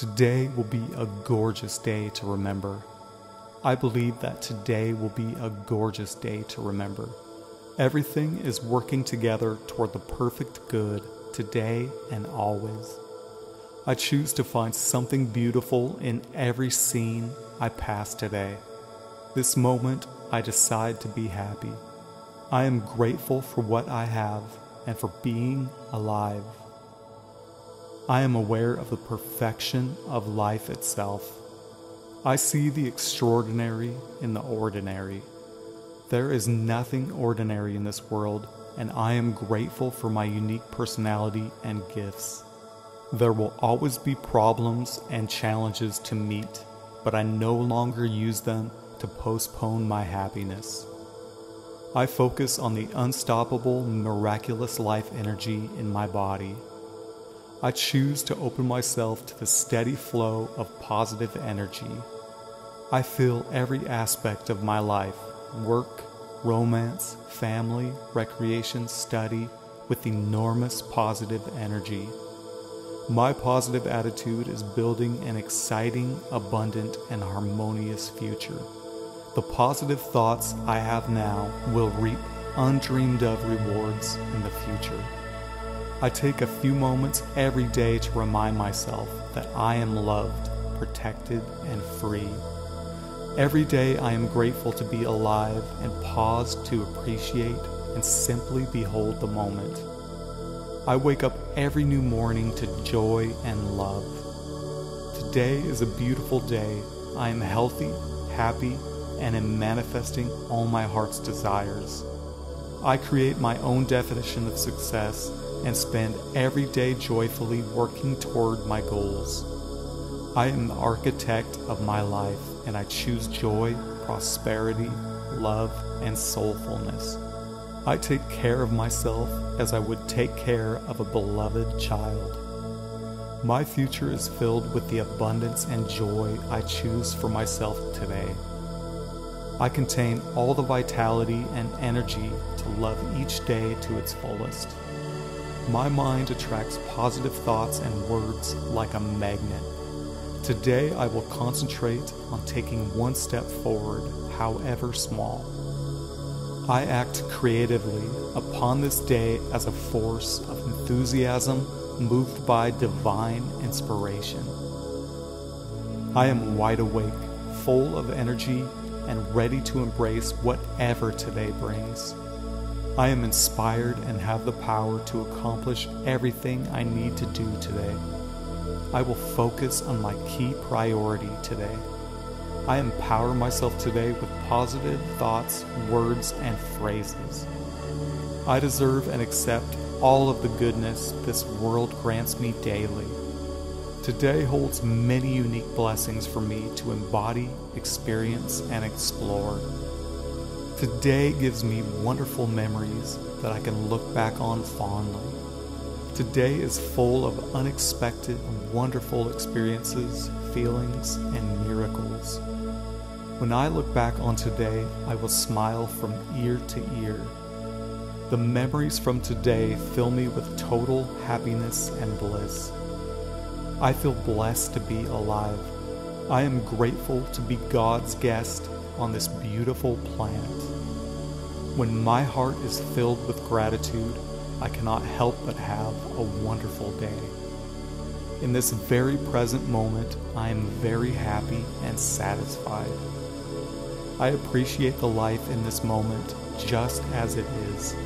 Today will be a gorgeous day to remember. I believe that today will be a gorgeous day to remember. Everything is working together toward the perfect good today and always. I choose to find something beautiful in every scene I pass today. This moment, I decide to be happy. I am grateful for what I have and for being alive. I am aware of the perfection of life itself. I see the extraordinary in the ordinary. There is nothing ordinary in this world, and I am grateful for my unique personality and gifts. There will always be problems and challenges to meet, but I no longer use them to postpone my happiness. I focus on the unstoppable, miraculous life energy in my body. I choose to open myself to the steady flow of positive energy. I feel every aspect of my life, work, romance, family, recreation, study, with enormous positive energy. My positive attitude is building an exciting, abundant, and harmonious future. The positive thoughts I have now will reap undreamed of rewards in the future. I take a few moments every day to remind myself that I am loved, protected, and free. Every day I am grateful to be alive and pause to appreciate and simply behold the moment. I wake up every new morning to joy and love. Today is a beautiful day. I am healthy, happy, and am manifesting all my heart's desires. I create my own definition of success and spend every day joyfully working toward my goals. I am the architect of my life, and I choose joy, prosperity, love, and soulfulness. I take care of myself as I would take care of a beloved child. My future is filled with the abundance and joy I choose for myself today. I contain all the vitality and energy to love each day to its fullest. My mind attracts positive thoughts and words like a magnet. Today I will concentrate on taking one step forward, however small. I act creatively upon this day as a force of enthusiasm moved by divine inspiration. I am wide awake, full of energy, and ready to embrace whatever today brings. I am inspired and have the power to accomplish everything I need to do today. I will focus on my key priority today. I empower myself today with positive thoughts, words, and phrases. I deserve and accept all of the goodness this world grants me daily. Today holds many unique blessings for me to embody, experience, and explore. Today gives me wonderful memories that I can look back on fondly. Today is full of unexpected and wonderful experiences, feelings, and miracles. When I look back on today, I will smile from ear to ear. The memories from today fill me with total happiness and bliss. I feel blessed to be alive. I am grateful to be God's guest on this beautiful planet. When my heart is filled with gratitude, I cannot help but have a wonderful day. In this very present moment, I am very happy and satisfied. I appreciate the life in this moment just as it is.